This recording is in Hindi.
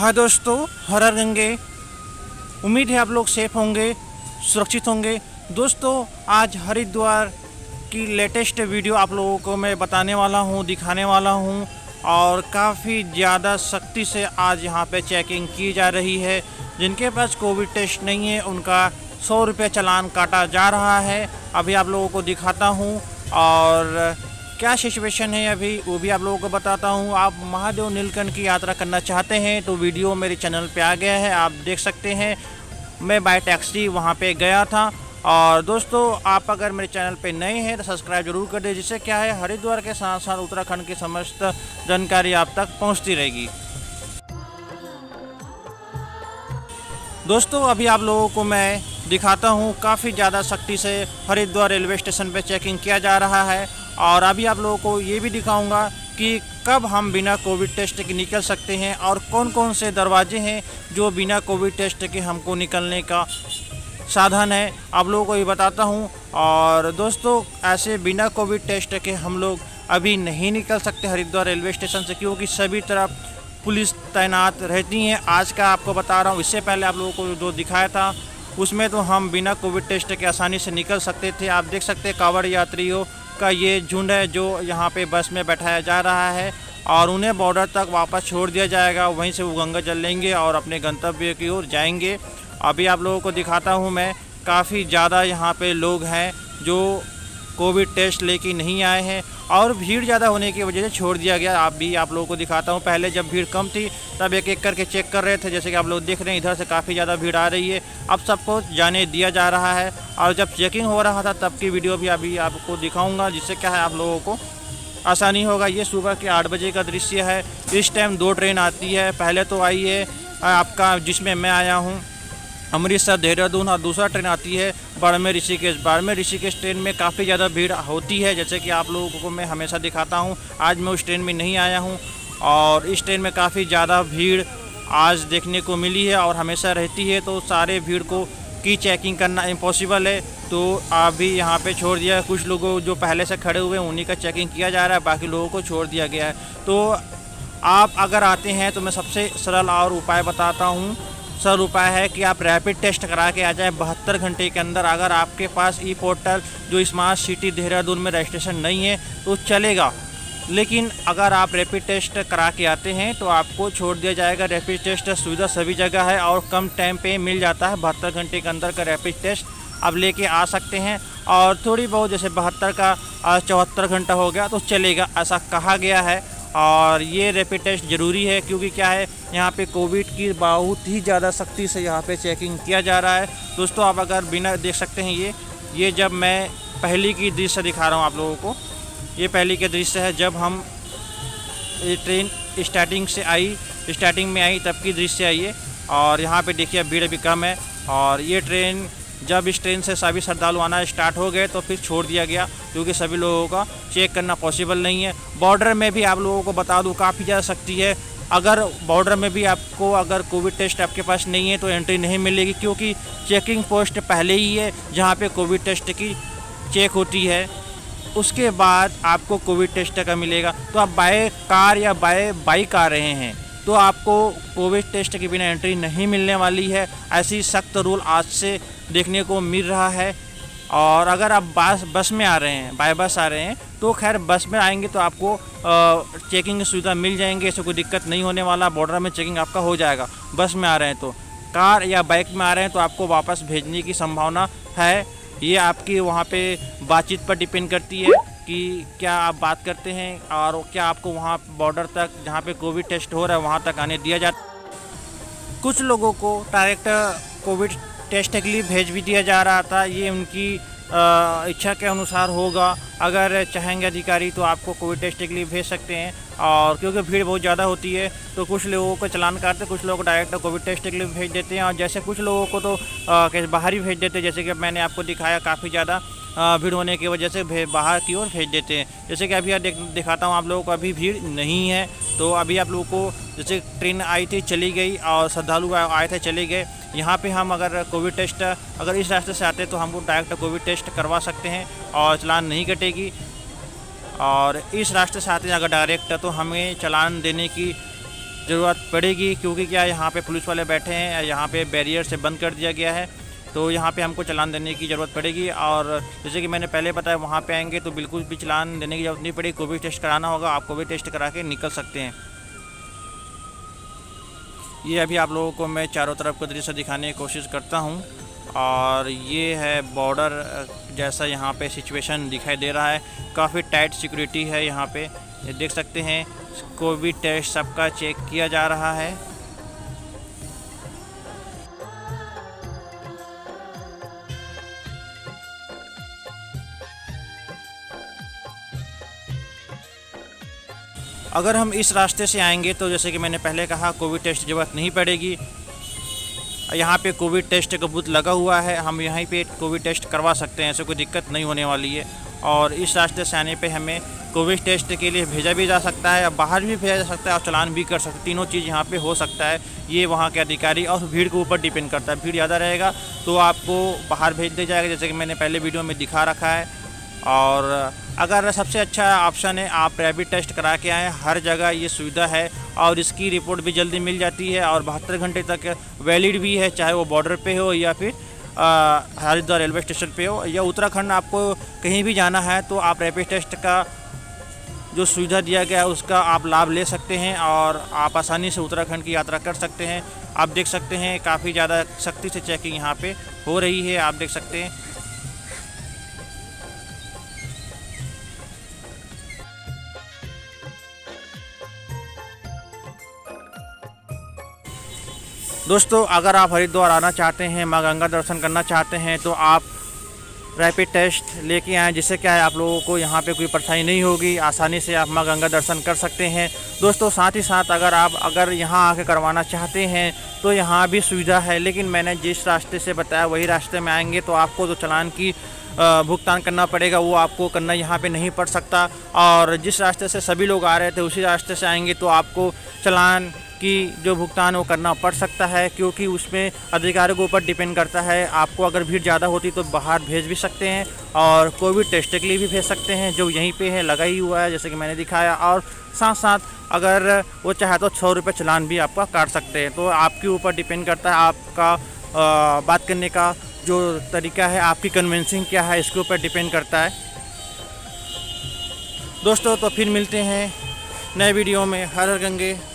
हाँ दोस्तों, हर गंगे, उम्मीद है आप लोग सेफ होंगे, सुरक्षित होंगे। दोस्तों आज हरिद्वार की लेटेस्ट वीडियो आप लोगों को मैं बताने वाला हूँ, दिखाने वाला हूँ। और काफ़ी ज़्यादा सख्ती से आज यहाँ पे चेकिंग की जा रही है। जिनके पास कोविड टेस्ट नहीं है उनका 100 रुपये चालान काटा जा रहा है। अभी आप लोगों को दिखाता हूँ और क्या सिचुएशन है अभी वो भी आप लोगों को बताता हूँ। आप महादेव नीलकंठ की यात्रा करना चाहते हैं तो वीडियो मेरे चैनल पे आ गया है, आप देख सकते हैं। मैं बाय टैक्सी वहाँ पे गया था। और दोस्तों आप अगर मेरे चैनल पे नए हैं तो सब्सक्राइब जरूर कर दें, जिससे क्या है हरिद्वार के साथ साथ उत्तराखंड की समस्त जानकारी आप तक पहुँचती रहेगी। दोस्तों अभी आप लोगों को मैं दिखाता हूँ, काफ़ी ज़्यादा सख्ती से हरिद्वार रेलवे स्टेशन पर चेकिंग किया जा रहा है। और अभी आप लोगों को ये भी दिखाऊंगा कि कब हम बिना कोविड टेस्ट के निकल सकते हैं और कौन कौन से दरवाजे हैं जो बिना कोविड टेस्ट के हमको निकलने का साधन है, आप लोगों को ये बताता हूं। और दोस्तों ऐसे बिना कोविड टेस्ट के हम लोग अभी नहीं निकल सकते हरिद्वार रेलवे स्टेशन से, क्योंकि सभी तरफ पुलिस तैनात रहती हैं। आज का आपको बता रहा हूँ, इससे पहले आप लोगों को जो दिखाया था उसमें तो हम बिना कोविड टेस्ट के आसानी से निकल सकते थे। आप देख सकते हैं कांवड़ यात्रियों का ये झुंड है जो यहाँ पे बस में बैठाया जा रहा है और उन्हें बॉर्डर तक वापस छोड़ दिया जाएगा। वहीं से वो गंगा जल लेंगे और अपने गंतव्य की ओर जाएंगे। अभी आप लोगों को दिखाता हूँ मैं, काफ़ी ज़्यादा यहाँ पे लोग हैं जो कोविड टेस्ट लेके नहीं आए हैं और भीड़ ज़्यादा होने की वजह से छोड़ दिया गया। आप लोगों को दिखाता हूँ, पहले जब भीड़ कम थी तब एक एक करके चेक कर रहे थे। जैसे कि आप लोग देख रहे हैं इधर से काफ़ी ज़्यादा भीड़ आ रही है, अब सबको जाने दिया जा रहा है। और जब चेकिंग हो रहा था तब की वीडियो भी अभी आपको दिखाऊँगा, जिससे क्या है आप लोगों को आसानी होगा। ये सुबह के 8 बजे का दृश्य है। इस टाइम 2 ट्रेन आती है, पहले तो आई है आपका जिसमें मैं आया हूँ अमृतसर देहरादून, और दूसरा ट्रेन आती है बाड़मेर ऋषिकेश। बाड़मेर ऋषिकेश ट्रेन में काफ़ी ज़्यादा भीड़ होती है, जैसे कि आप लोगों को मैं हमेशा दिखाता हूं। आज मैं उस ट्रेन में नहीं आया हूं और इस ट्रेन में काफ़ी ज़्यादा भीड़ आज देखने को मिली है और हमेशा रहती है, तो सारे भीड़ को की चेकिंग करना इम्पॉसिबल है। तो अभी यहाँ पर छोड़ दिया, कुछ लोगों जो पहले से खड़े हुए उन्हीं का चेकिंग किया जा रहा है, बाकी लोगों को छोड़ दिया गया है। तो आप अगर आते हैं तो मैं सबसे सरल और उपाय बताता हूँ। सर उपाय है कि आप रैपिड टेस्ट करा के आ जाए 72 घंटे के अंदर। अगर आपके पास ई पोर्टल जो स्मार्ट सिटी देहरादून में रजिस्ट्रेशन नहीं है तो चलेगा, लेकिन अगर आप रैपिड टेस्ट करा के आते हैं तो आपको छोड़ दिया जाएगा। रैपिड टेस्ट सुविधा सभी जगह है और कम टाइम पे मिल जाता है। 72 घंटे के अंदर का रैपिड टेस्ट आप लेके आ सकते हैं। और थोड़ी बहुत जैसे 72 का 74 घंटा हो गया तो चलेगा, ऐसा कहा गया है। और ये रैपिड टेस्ट ज़रूरी है, क्योंकि क्या है यहाँ पे कोविड की बहुत ही ज़्यादा सख्ती से यहाँ पे चेकिंग किया जा रहा है। दोस्तों आप अगर बिना देख सकते हैं, ये जब मैं पहली की दृश्य दिखा रहा हूँ आप लोगों को, ये पहली के दृश्य है जब हम ये ट्रेन स्टार्टिंग में आई तब की दृश्य है ये। और यहाँ पर देखिए भीड़ भी कम है। और ये ट्रेन जब इस ट्रेन से सभी श्रद्धालु आना स्टार्ट हो गए तो फिर छोड़ दिया गया, क्योंकि सभी लोगों का चेक करना पॉसिबल नहीं है। बॉर्डर में भी आप लोगों को बता दूं काफ़ी ज़्यादा सख्ती है। अगर बॉर्डर में भी आपको अगर कोविड टेस्ट आपके पास नहीं है तो एंट्री नहीं मिलेगी, क्योंकि चेकिंग पोस्ट पहले ही है जहाँ पे कोविड टेस्ट की चेक होती है, उसके बाद आपको कोविड टेस्ट का मिलेगा। तो आप बाय कार या बाय बाइक आ रहे हैं तो आपको कोविड टेस्ट के बिना एंट्री नहीं मिलने वाली है। ऐसी सख्त रूल आज से देखने को मिल रहा है। और अगर आप बस में आ रहे हैं, बाय बस आ रहे हैं, तो खैर बस में आएंगे तो आपको चेकिंग सुविधा मिल जाएंगे, ऐसे कोई दिक्कत नहीं होने वाला। बॉर्डर में चेकिंग आपका हो जाएगा बस में आ रहे हैं तो। कार या बाइक में आ रहे हैं तो आपको वापस भेजने की संभावना है। ये आपकी वहाँ पे बातचीत पर डिपेंड करती है कि क्या आप बात करते हैं और क्या आपको वहाँ बॉर्डर तक जहाँ पे कोविड टेस्ट हो रहा है वहाँ तक आने दिया जाता। कुछ लोगों को डायरेक्ट कोविड टेस्ट के लिए भेज भी दिया जा रहा था, ये उनकी इच्छा के अनुसार होगा। अगर चाहेंगे अधिकारी तो आपको कोविड टेस्ट के लिए भेज सकते हैं, और क्योंकि भीड़ बहुत ज़्यादा होती है तो कुछ लोगों को चलान काटते, कुछ लोगों को डायरेक्ट कोविड टेस्ट के लिए भेज देते हैं। और जैसे कुछ लोगों को तो बाहर ही भेज देते हैं, जैसे कि मैंने आपको दिखाया काफ़ी ज़्यादा भीड़ होने की वजह से बाहर की ओर भेज देते हैं। जैसे कि अभी दिखाता हूँ आप लोगों को, अभी भीड़ नहीं है। तो अभी आप लोगों को जैसे ट्रेन आई थी चली गई और श्रद्धालु आए थे चले गए। यहाँ पे हम अगर कोविड टेस्ट अगर इस रास्ते से आते तो हमको डायरेक्ट कोविड टेस्ट करवा सकते हैं और चालान नहीं कटेगी। और इस रास्ते से आते अगर डायरेक्ट तो हमें चालान देने की ज़रूरत पड़ेगी, क्योंकि क्या यहाँ पे पुलिस वाले बैठे हैं, यहाँ पे बैरियर से बंद कर दिया गया है, तो यहाँ पे हमको चलान देने की ज़रूरत पड़ेगी। और जैसे कि मैंने पहले बताया, वहाँ पे आएंगे तो बिल्कुल भी चलान देने की ज़रूरत नहीं पड़ेगी, कोविड टेस्ट कराना होगा, आप कोविड टेस्ट करा के निकल सकते हैं। ये अभी आप लोगों को मैं चारों तरफ का दृश्य दिखाने की कोशिश करता हूँ। और ये है बॉर्डर जैसा यहाँ पे सिचुएशन दिखाई दे रहा है, काफ़ी टाइट सिक्योरिटी है यहाँ पे, ये देख सकते हैं। कोविड टेस्ट सबका चेक किया जा रहा है। अगर हम इस रास्ते से आएंगे तो जैसे कि मैंने पहले कहा, कोविड टेस्ट की जरूरत नहीं पड़ेगी। यहाँ पे कोविड टेस्ट का बूथ लगा हुआ है, हम यहीं पे कोविड टेस्ट करवा सकते हैं, ऐसे कोई दिक्कत नहीं होने वाली है। और इस रास्ते से आने पे हमें कोविड टेस्ट के लिए भेजा भी जा सकता है, बाहर भी भेजा जा सकता है और चलान भी कर सकते हैं, तीनों चीज़ यहाँ पे हो सकता है। ये वहाँ के अधिकारी और भीड़ के ऊपर डिपेंड करता है, भीड़ ज़्यादा रहेगा तो आपको बाहर भेज दिया जाएगा, जैसे कि मैंने पहले वीडियो में दिखा रखा है। और अगर सबसे अच्छा ऑप्शन है आप रैपिड टेस्ट करा के आएँ, हर जगह ये सुविधा है और इसकी रिपोर्ट भी जल्दी मिल जाती है और 72 घंटे तक वैलिड भी है, चाहे वो बॉर्डर पे हो या फिर हरिद्वार रेलवे स्टेशन पे हो या उत्तराखंड, आपको कहीं भी जाना है तो आप रैपिड टेस्ट का जो सुविधा दिया गया है उसका आप लाभ ले सकते हैं और आप आसानी से उत्तराखंड की यात्रा कर सकते हैं। आप देख सकते हैं काफ़ी ज़्यादा सख्ती से चेकिंग यहाँ पर हो रही है, आप देख सकते हैं। दोस्तों, अगर आप हरिद्वार आना चाहते हैं, माँ गंगा दर्शन करना चाहते हैं, तो आप रैपिड टेस्ट लेके आएँ, जिससे क्या है आप लोगों को यहाँ पे कोई परेशानी नहीं होगी, आसानी से आप माँ गंगा दर्शन कर सकते हैं। दोस्तों, साथ ही साथ अगर आप यहाँ आके करवाना चाहते हैं तो यहाँ भी सुविधा है, लेकिन मैंने जिस रास्ते से बताया वही रास्ते में आएंगे तो आपको जो चलान की भुगतान करना पड़ेगा वो आपको करना यहाँ पे नहीं पड़ सकता। और जिस रास्ते से सभी लोग आ रहे थे उसी रास्ते से आएंगे तो आपको चलान कि जो भुगतान वो करना पड़ सकता है, क्योंकि उसमें अधिकारियों के ऊपर डिपेंड करता है। आपको अगर भीड़ ज़्यादा होती तो बाहर भेज भी सकते हैं और कोविड टेस्ट के लिए भी भेज सकते हैं, जो यहीं पे है, लगा ही हुआ है, जैसे कि मैंने दिखाया। और साथ साथ अगर वो चाहे तो 600 रुपये चलान भी आपका काट सकते हैं। तो आपके ऊपर डिपेंड करता है, आपका बात करने का जो तरीका है, आपकी कन्विंसिंग क्या है, इसके ऊपर डिपेंड करता है। दोस्तों, तो फिर मिलते हैं नए वीडियो में। हर हर गंगे।